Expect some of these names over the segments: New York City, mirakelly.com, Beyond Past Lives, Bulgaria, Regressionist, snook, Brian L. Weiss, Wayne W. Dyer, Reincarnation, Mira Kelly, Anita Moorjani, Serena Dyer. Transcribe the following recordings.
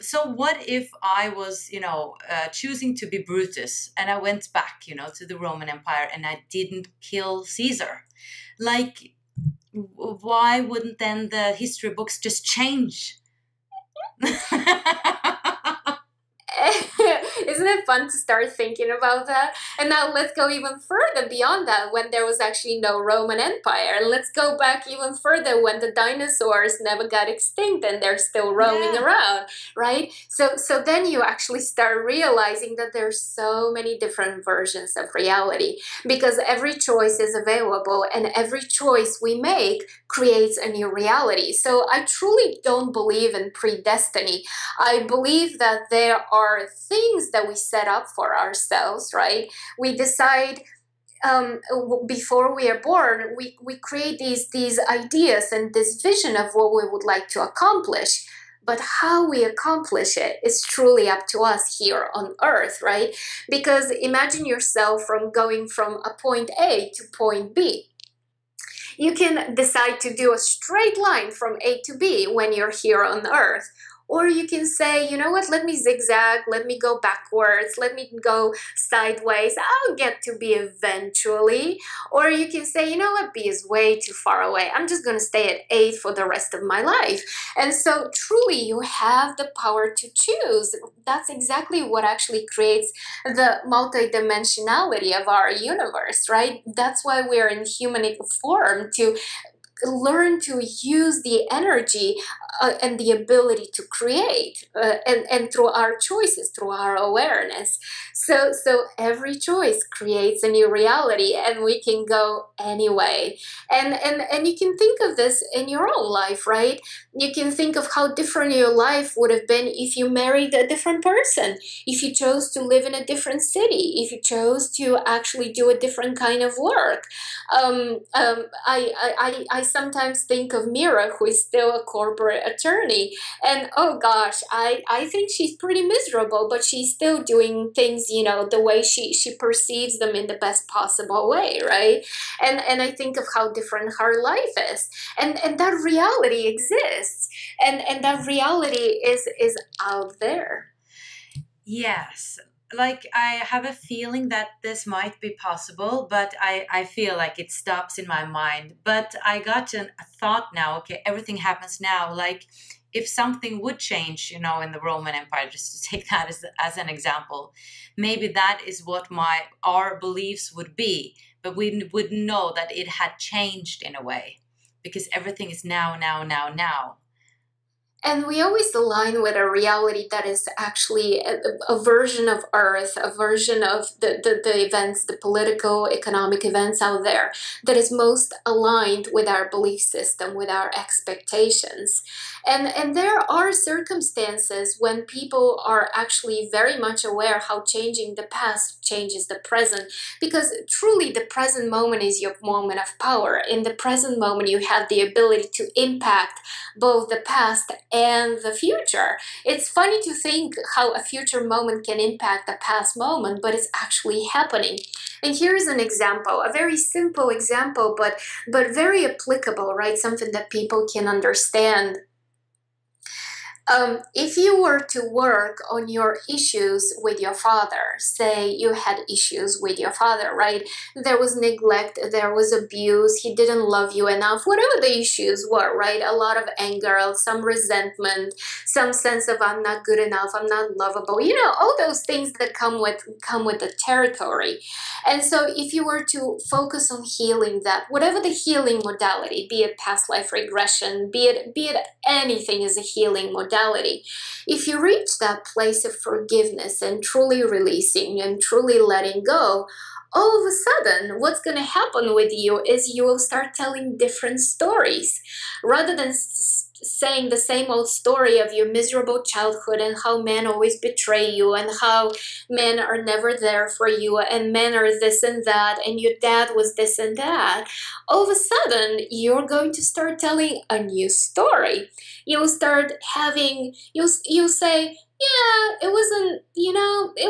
So what if I was, choosing to be Brutus, and I went back, to the Roman Empire, and I didn't kill Caesar? Like, why wouldn't then the history books just change? Isn't it fun to start thinking about that? And now let's go even further beyond that, when there was actually no Roman Empire. Let's go back even further, when the dinosaurs never got extinct and they're still roaming around, right? So then you actually start realizing that there's so many different versions of reality, because every choice is available, and every choice we make creates a new reality. So I truly don't believe in predestiny. I believe that there are things that we set up for ourselves, right? We decide before we are born, we create these ideas and this vision of what we would like to accomplish. But how we accomplish it is truly up to us here on Earth, right? Because imagine yourself from going from a point A to point B. You can decide to do a straight line from A to B when you're here on Earth. Or you can say, you know what, let me zigzag, let me go backwards, let me go sideways, I'll get to B eventually. Or you can say, you know what, B is way too far away, I'm just going to stay at A for the rest of my life. And so truly you have the power to choose. That's exactly what actually creates the multidimensionality of our universe, right? That's why we're in human form, to learn to use the energy and the ability to create and through our choices, through our awareness. So every choice creates a new reality, and we can go anyway. And you can think of this in your own life, right? You can think of how different your life would have been if you married a different person, if you chose to live in a different city, if you chose to actually do a different kind of work. I sometimes think of Mira, who is still a corporate attorney, and oh gosh, I think she's pretty miserable, but she's still doing things, the way she perceives them, in the best possible way, right? And I think of how different her life is, and that reality exists, and that reality is out there. Yes. Like, I have a feeling that this might be possible, but I feel like it stops in my mind. But I got a thought now, okay, everything happens now. Like, if something would change, in the Roman Empire, just to take that as an example, maybe that is what our beliefs would be. But we would know that it had changed in a way, because everything is now, now, now, now. And we always align with a reality that is actually a version of Earth, a version of the events, the political, economic events out there, that is most aligned with our belief system, with our expectations. And there are circumstances when people are actually very much aware how changing the past changes the present, because truly the present moment is your moment of power. In the present moment, you have the ability to impact both the past and the future. It's funny to think how a future moment can impact a past moment, but it's actually happening. And here's an example, a very simple example, but very applicable, right? Something that people can understand. If you were to work on your issues with your father, say you had issues with your father, right? There was neglect, there was abuse, he didn't love you enough, whatever the issues were, right? A lot of anger, some resentment, some sense of I'm not good enough, I'm not lovable, all those things that come with the territory. And so if you were to focus on healing that, whatever the healing modality, be it past life regression, be it anything is a healing modality. If you reach that place of forgiveness and truly releasing and truly letting go, all of a sudden, what's going to happen with you is you will start telling different stories. Rather than saying the same old story of your miserable childhood and how men always betray you and how men are never there for you and men are this and that and your dad was this and that, all of a sudden you're going to start telling a new story. You'll say, yeah, it wasn't, you know, that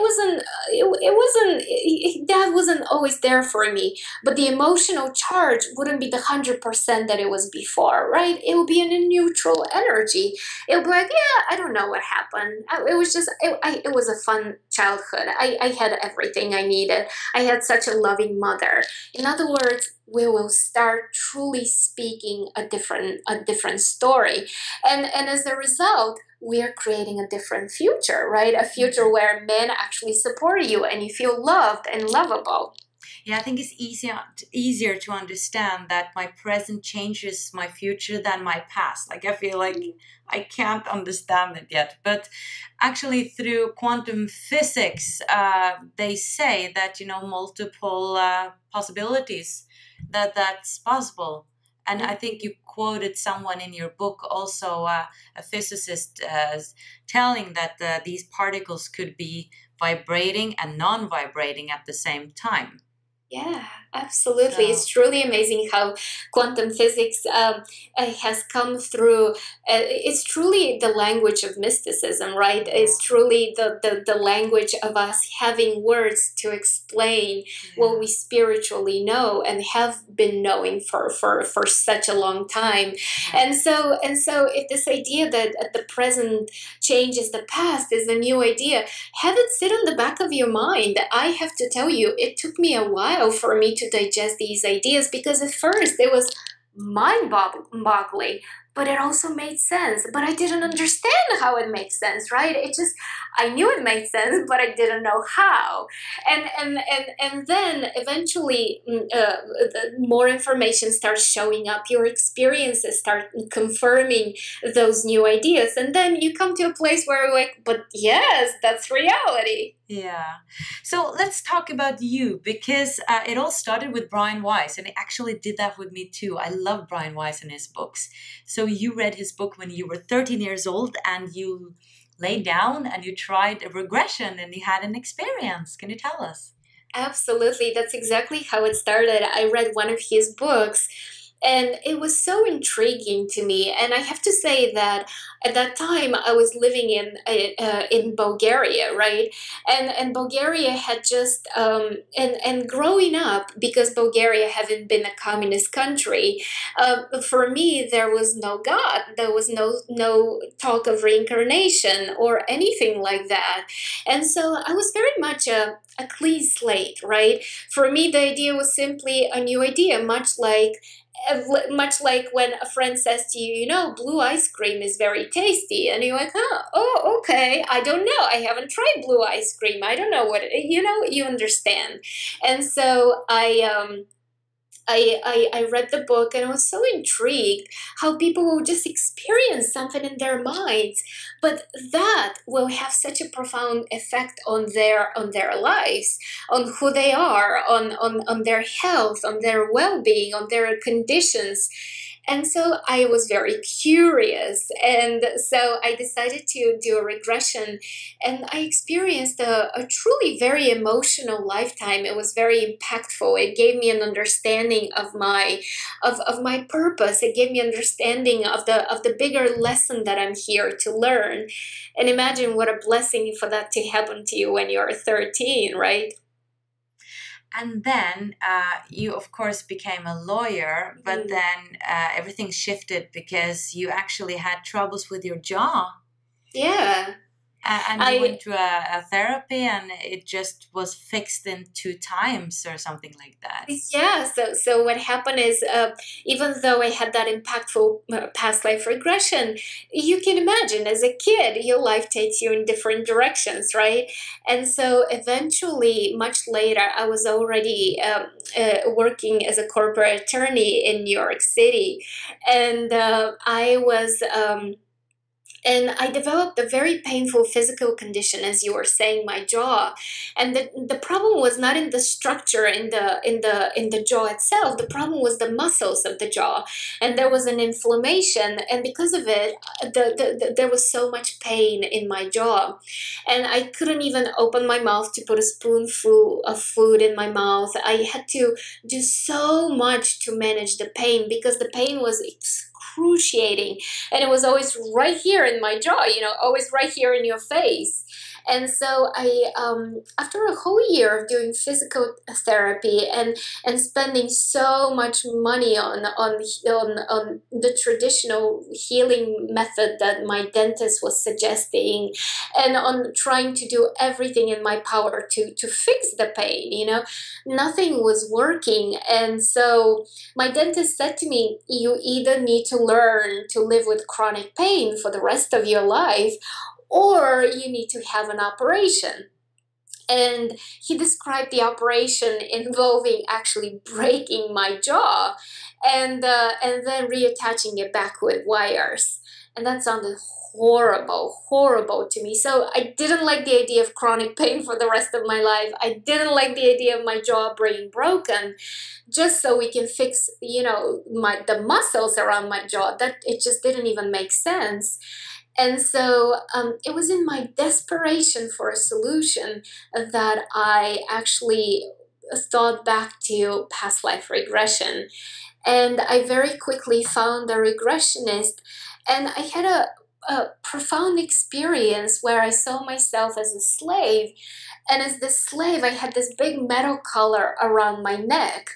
wasn't always there for me. But the emotional charge wouldn't be the 100% that it was before, right? It would be in a neutral energy. It would be like, yeah, I don't know what happened. It was just, it was a fun childhood. I had everything I needed. I had such a loving mother. In other words, we will start truly speaking a different story. And as a result, we are creating a different future, right? A future where men actually support you and you feel loved and lovable. Yeah, I think it's easier to understand that my present changes my future than my past. Like, I feel like I can't understand it yet. But actually, through quantum physics, they say that, you know, multiple possibilities, that's possible. And I think you quoted someone in your book, also a physicist, telling that these particles could be vibrating and non-vibrating at the same time. Yeah, absolutely. So it's truly amazing how quantum physics has come through. It's truly the language of mysticism, right? It's truly the language of us having words to explain what we spiritually know and have been knowing for such a long time. And so if this idea that the present changes the past is a new idea, have it sit on the back of your mind. I have to tell you, it took me a while for me to digest these ideas, because at first it was mind-boggling, but it also made sense. But I didn't understand how it makes sense, right? It just, I knew it made sense, but I didn't know how. And then eventually more information starts showing up. Your experiences start confirming those new ideas. And then you come to a place where you're like, but yes, that's reality. Yeah. So let's talk about you, because it all started with Brian Weiss, and it actually did that with me too. I love Brian Weiss and his books. So you read his book when you were 13 years old, and you lay down and you tried a regression and you had an experience. Can you tell us? Absolutely. That's exactly how it started. I read one of his books, and it was so intriguing to me. And I have to say that at that time I was living in Bulgaria, right? And Bulgaria had just and growing up, because Bulgaria hadn't been a communist country, for me there was no God, there was no talk of reincarnation or anything like that. And so I was very much a clean slate, right? For me, the idea was simply a new idea, much like when a friend says to you, you know, blue ice cream is very tasty, and you're like, oh, okay, I don't know, I haven't tried blue ice cream, I don't know what it, you know, you understand. And so I read the book, and I was so intrigued how people will just experience something in their minds, but that will have such a profound effect on their lives, on who they are, on their health, on their well-being, on their conditions. And so I was very curious, and so I decided to do a regression, and I experienced a truly very emotional lifetime. It was very impactful. It gave me an understanding of my purpose. It gave me understanding of the bigger lesson that I'm here to learn. And imagine what a blessing for that to happen to you when you're 13, right? And then you, of course, became a lawyer, but then everything shifted because you actually had troubles with your jaw. Yeah. And I went to a therapy, and it just was fixed in 2 times or something like that. Yeah. So what happened is, even though I had that impactful past life regression, you can imagine as a kid, your life takes you in different directions, right? And so eventually, much later, I was already working as a corporate attorney in New York City, and I developed a very painful physical condition, as you were saying, my jaw. And the problem was not in the structure in the jaw itself. The problem was the muscles of the jaw, and there was an inflammation, and because of it, there was so much pain in my jaw, and I couldn't even open my mouth to put a spoonful of food in my mouth. I had to do so much to manage the pain, because the pain was excruciating. excruciating. And it was always right here in my jaw, you know, always right here in your face. And so I, after a whole year of doing physical therapy and spending so much money on the traditional healing method that my dentist was suggesting, and on trying to do everything in my power to fix the pain, you know, nothing was working. And so my dentist said to me, you either need to learn to live with chronic pain for the rest of your life, or you need to have an operation. And he described the operation involving actually breaking my jaw and then reattaching it back with wires. And that sounded horrible, horrible to me. So I didn't like the idea of chronic pain for the rest of my life. I didn't like the idea of my jaw being broken just so we can fix, you know, the muscles around my jaw. That it just didn't even make sense. And so it was in my desperation for a solution that I actually thought back to past life regression. And I very quickly found a regressionist, and I had a profound experience where I saw myself as a slave. And as the slave, I had this big metal collar around my neck.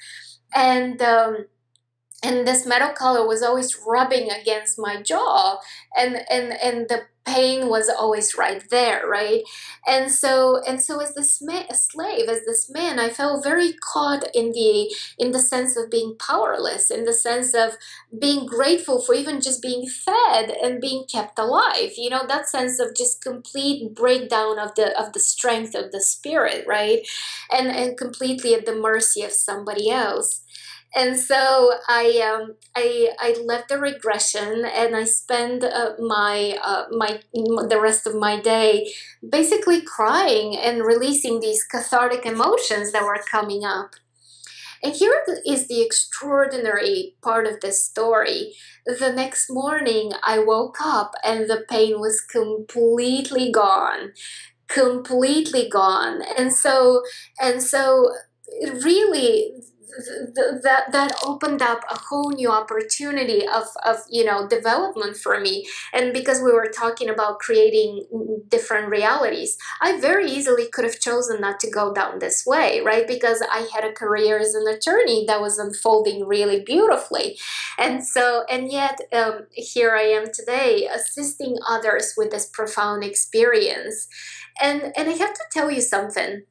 And this metal collar was always rubbing against my jaw, and the pain was always right there, right? And so as this man, a slave, as this man, I felt very caught in the sense of being powerless, in the sense of being grateful for even just being fed and being kept alive. You know, that sense of just complete breakdown of the strength of the spirit, right? And completely at the mercy of somebody else. And so I left the regression, and I spent the rest of my day basically crying and releasing these cathartic emotions that were coming up. And here is the extraordinary part of this story. The next morning I woke up and the pain was completely gone, completely gone. And so it really, that opened up a whole new opportunity of you know, development for me. And because we were talking about creating different realities, I very easily could have chosen not to go down this way, right? Because I had a career as an attorney that was unfolding really beautifully. And yet here I am today assisting others with this profound experience. And I have to tell you something.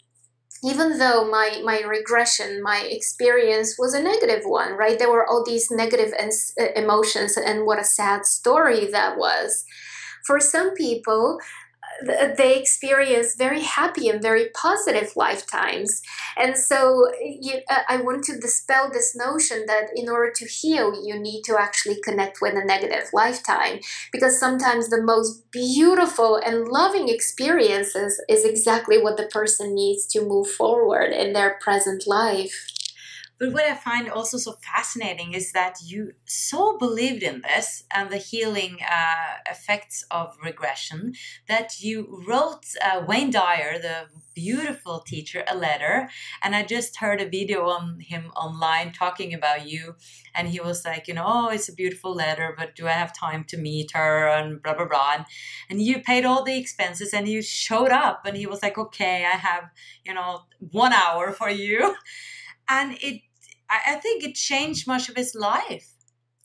Even though my regression, my experience was a negative one, right? There were all these negative emotions, and what a sad story that was. For some people, they experience very happy and very positive lifetimes. And so I want to dispel this notion that in order to heal, you need to actually connect with a negative lifetime, because sometimes the most beautiful and loving experiences is exactly what the person needs to move forward in their present life. But what I find also so fascinating is that you so believed in this and the healing effects of regression that you wrote Wayne Dyer, the beautiful teacher, a letter. And I just heard a video on him online talking about you. And he was like, you know, oh, it's a beautiful letter, but do I have time to meet her and blah, blah, blah. And you paid all the expenses and you showed up, and he was like, okay, I have, you know, 1 hour for you. And I think it changed much of his life.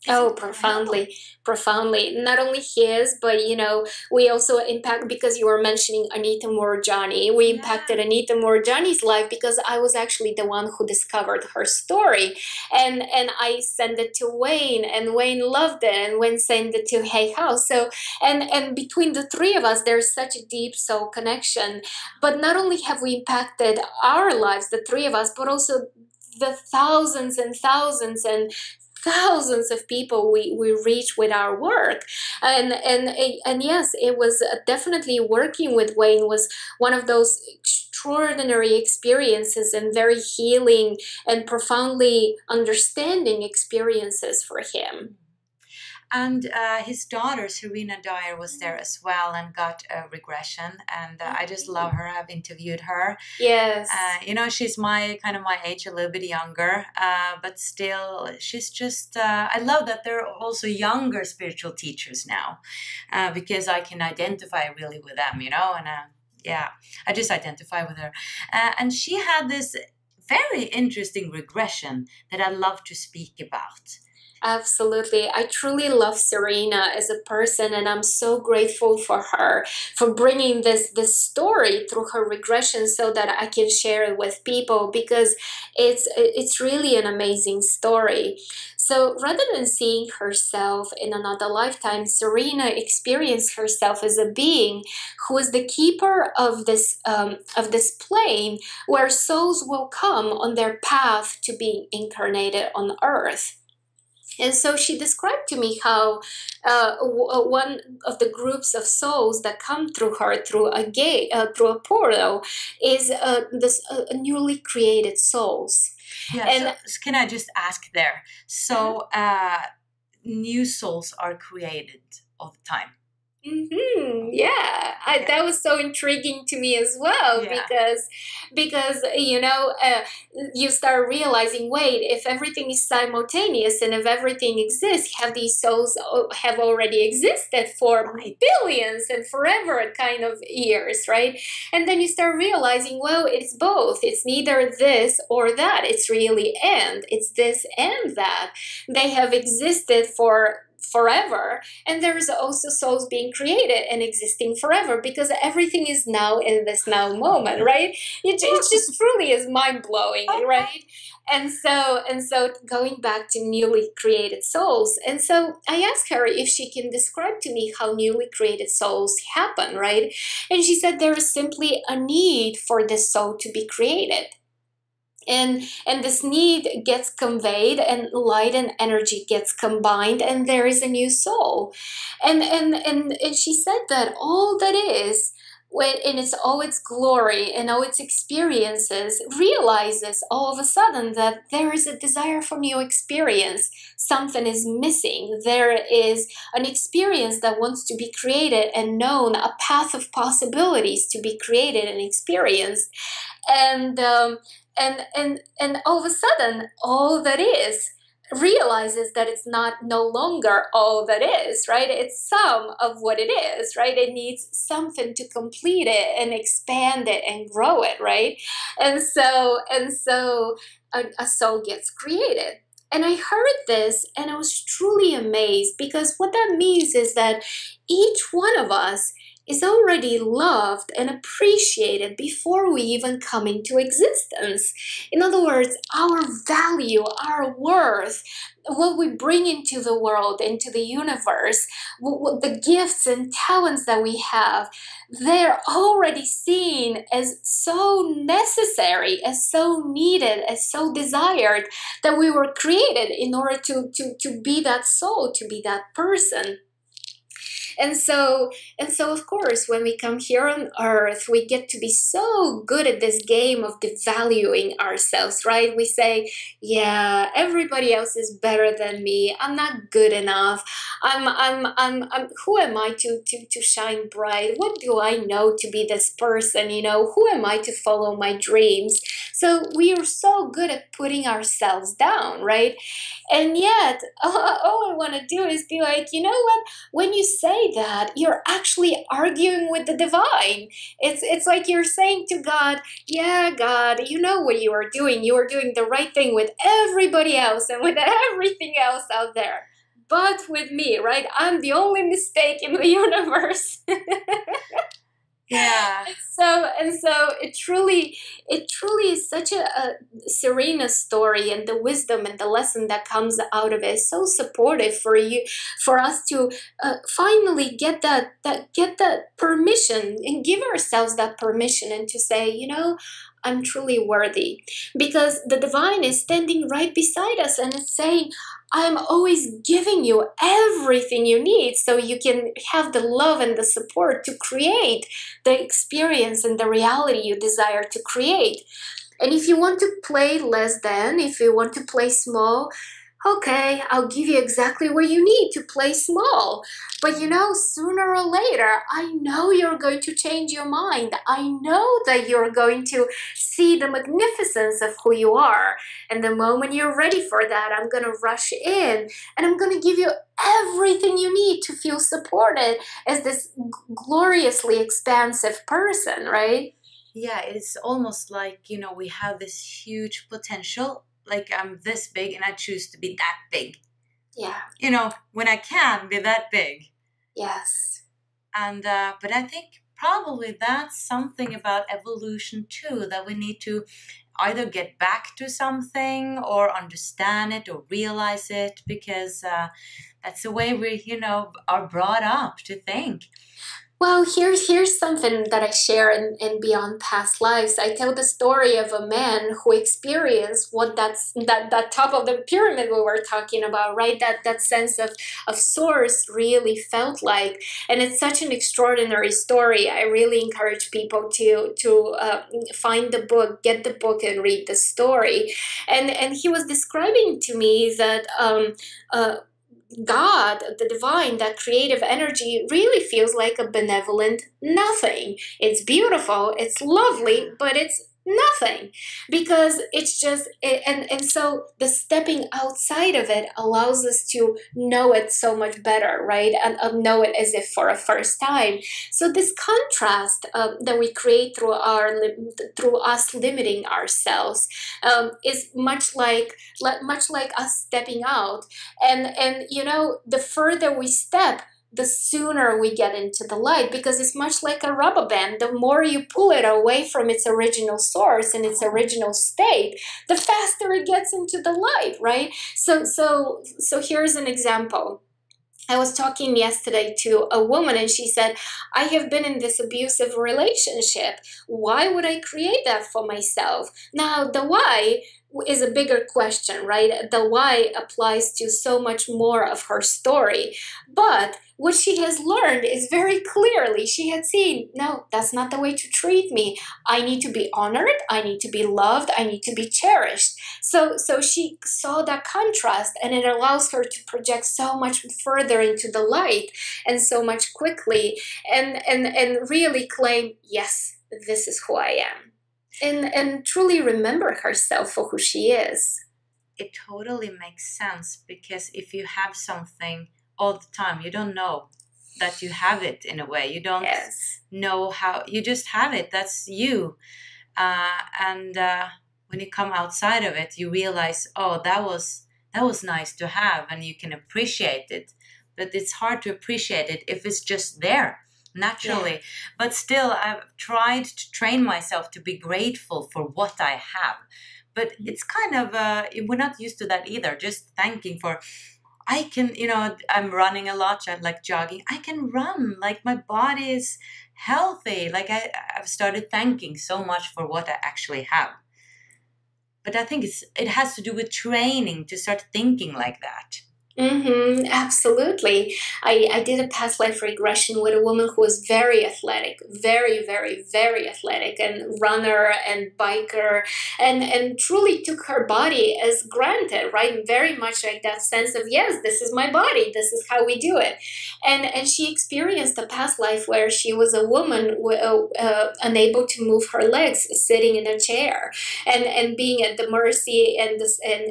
Oh, profoundly, profoundly. Not only his, but, you know, we also impact, because you were mentioning Anita Moorjani, we impacted Anita Moorjani's life, because I was actually the one who discovered her story. And I sent it to Wayne, and Wayne loved it, and Wayne sent it to Hey House. So, and between the three of us, there's such a deep soul connection. But not only have we impacted our lives, the three of us, but also the thousands and thousands and thousands of people we reach with our work. And yes, it was definitely, working with Wayne was one of those extraordinary experiences, and very healing and profoundly understanding experiences for him. And his daughter, Serena Dyer, was there as well and got a regression. And I just love her. I've interviewed her. Yes. You know, she's kind of my age, a little bit younger, but still, she's just, I love that there are also younger spiritual teachers now, because I can identify really with them, you know, and yeah, I just identify with her. And she had this very interesting regression that I love to speak about. Absolutely. I truly love Serena as a person, and I'm so grateful for her for bringing this story through her regression so that I can share it with people, because it's really an amazing story. So rather than seeing herself in another lifetime, Serena experienced herself as a being who is the keeper of this plane where souls will come on their path to being incarnated on Earth. And so she described to me how one of the groups of souls that come through her through a gate, through a portal, is newly created souls. Yeah, and so can I just ask there? So new souls are created all the time. Mm-hmm. Yeah, that was so intriguing to me as well, yeah. because you know, you start realizing, wait, if everything is simultaneous and if everything exists, have these souls have already existed for billions and forever kind of years, right? And then you start realizing, well, it's both. It's neither this or that. It's really and. It's this and that. They have existed for forever, and there is also souls being created and existing forever, because everything is now in this now moment, right? It just truly is mind-blowing, right? And so going back to newly created souls, and so I asked her if she can describe to me how newly created souls happen, right? And she said there is simply a need for the soul to be created. And this need gets conveyed, and light and energy gets combined, and there is a new soul. And she said that all that is, in all its glory and all its experiences, realizes all of a sudden that there is a desire for new experience. Something is missing. There is an experience that wants to be created and known, a path of possibilities to be created and experienced. And all of a sudden, all that is realizes that it's no longer all that is, right? It's some of what it is, right? It needs something to complete it and expand it and grow it, right? And so a soul gets created. And I heard this and I was truly amazed, because what that means is that each one of us is already loved and appreciated before we even come into existence. In other words, our value, our worth, what we bring into the world, into the universe, the gifts and talents that we have, they're already seen as so necessary, as so needed, as so desired, that we were created in order to be that soul, to be that person. And so, of course, when we come here on Earth, we get to be so good at this game of devaluing ourselves, right? We say, yeah, everybody else is better than me. I'm not good enough. Who am I to shine bright? What do I know to be this person? You know, who am I to follow my dreams? So we are so good at putting ourselves down, right? And yet, all I want to do is be like, you know what? When you say that, you're actually arguing with the divine. It's like you're saying to God, yeah, God, you know what you are doing. You are doing the right thing with everybody else and with everything else out there. But with me, right? I'm the only mistake in the universe. Yeah. And so it truly is such a Serena story, and the wisdom and the lesson that comes out of it is so supportive for us to finally get that permission and give ourselves that permission, and to say, you know, I'm truly worthy, because the divine is standing right beside us and is saying, I'm always giving you everything you need so you can have the love and the support to create the experience and the reality you desire to create. And if you want to play less than, if you want to play small, okay, I'll give you exactly what you need to play small. But you know, sooner or later, I know you're going to change your mind. I know that you're going to see the magnificence of who you are. And the moment you're ready for that, I'm going to rush in and I'm going to give you everything you need to feel supported as this gloriously expansive person, right? Yeah, it's almost like, you know, we have this huge potential. Like I'm this big and I choose to be that big. Yeah. You know, when I can be that big. Yes. And, but I think probably that's something about evolution too, that we need to either get back to something or understand it or realize it, because that's the way we, you know, are brought up to think. Well, here's something that I share in Beyond Past Lives. I tell the story of a man who experienced what that top of the pyramid we were talking about, right? That sense of source really felt like, and it's such an extraordinary story. I really encourage people to find the book, get the book, and read the story. And he was describing to me that God, the divine, that creative energy really feels like a benevolent nothing. It's beautiful, it's lovely, but it's nothing, because it's just and so the stepping outside of it allows us to know it so much better, right? And know it as if for a first time. So this contrast that we create through us limiting ourselves is much like us stepping out, and you know, the further we step, the sooner we get into the light, because it's much like a rubber band. The more you pull it away from its original source and its original state, the faster it gets into the light, right? So here's an example. I was talking yesterday to a woman and she said, I have been in this abusive relationship. Why would I create that for myself? Now, the why is a bigger question, right? The why applies to so much more of her story. But what she has learned is very clearly, she had seen, no, that's not the way to treat me. I need to be honored. I need to be loved. I need to be cherished. So she saw that contrast, and it allows her to project so much further into the light and so much quickly and really claim, yes, this is who I am. And truly remember herself for who she is. It totally makes sense, because if you have something all the time, you don't know that you have it in a way. You don't yes. know how, you just have it. That's you. And when you come outside of it, you realize, oh, that was nice to have, and you can appreciate it. But it's hard to appreciate it if it's just there. Naturally, yeah. But still, I've tried to train myself to be grateful for what I have. But it's kind of, we're not used to that either. Just thanking for, I can, you know, I'm running a lot, like jogging. I can run, like my body is healthy. Like I've started thanking so much for what I actually have. But I think it has to do with training to start thinking like that. Mm-hmm, absolutely. I did a past life regression with a woman who was very athletic, very, very, very athletic, and runner and biker, and truly took her body as granted, right? Very much like that sense of, yes, this is my body, this is how we do it. And she experienced a past life where she was a woman unable to move her legs, sitting in a chair, and being at the mercy and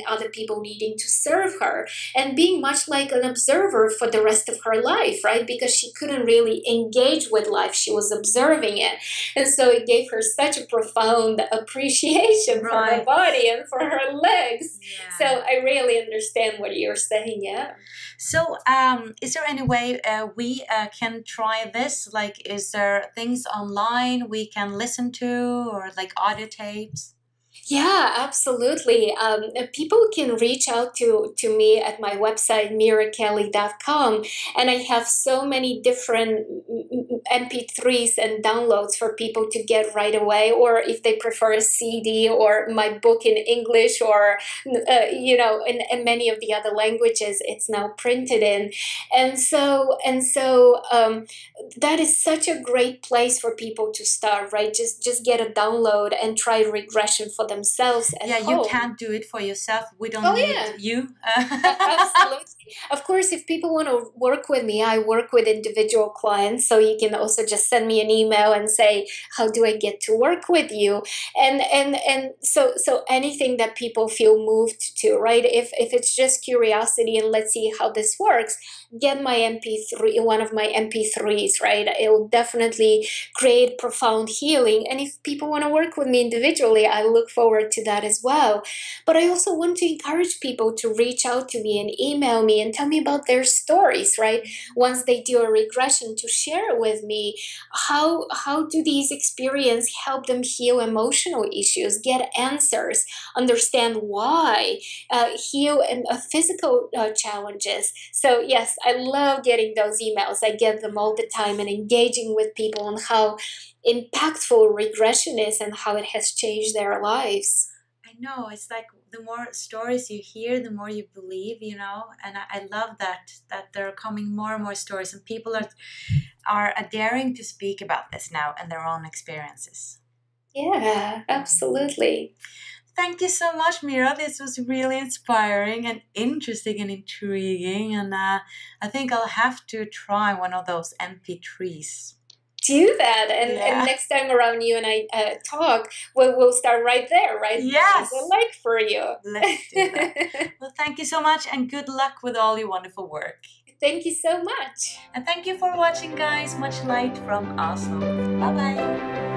other people needing to serve her, and being much like an observer for the rest of her life, right? Because she couldn't really engage with life. She was observing it. And so it gave her such a profound appreciation right. for her body and for her legs. Yeah. So I really understand what you're saying, yeah. So is there any way we can try this? Like, is there things online we can listen to, or like audio tapes? Yeah, absolutely. People can reach out to me at my website, mirakelly.com, and I have so many different MP3s and downloads for people to get right away, or if they prefer a CD, or my book in English, or, you know, in many of the other languages, it's now printed in. And so that is such a great place for people to start, right? Just get a download and try regression for them themselves at home. Yeah, you can't do it for yourself. We don't need you. Absolutely. Of course, if people want to work with me, I work with individual clients. So you can also just send me an email and say, how do I get to work with you? And so anything that people feel moved to, right? If it's just curiosity and let's see how this works, get my MP3, one of my MP3s, right? It will definitely create profound healing. And if people want to work with me individually, I look forward to that as well. But I also want to encourage people to reach out to me and email me and tell me about their stories, right? Once they do a regression, to share with me how do these experiences help them heal emotional issues, get answers, understand why, heal physical challenges. So yes, I love getting those emails. I get them all the time and engaging with people on how impactful regression is and how it has changed their lives. I know. It's like the more stories you hear, the more you believe, you know, and I love that there are coming more and more stories, and people are daring to speak about this now and their own experiences. Yeah, absolutely. Thank you so much, Mira. This was really inspiring and interesting and intriguing. And I think I'll have to try one of those MP3s. Do that. And next time around you and I talk, we'll start right there, right? Yes. What I like for you. Let's do that. Well, thank you so much and good luck with all your wonderful work. Thank you so much. And thank you for watching, guys. Much light from Oslo. Bye-bye.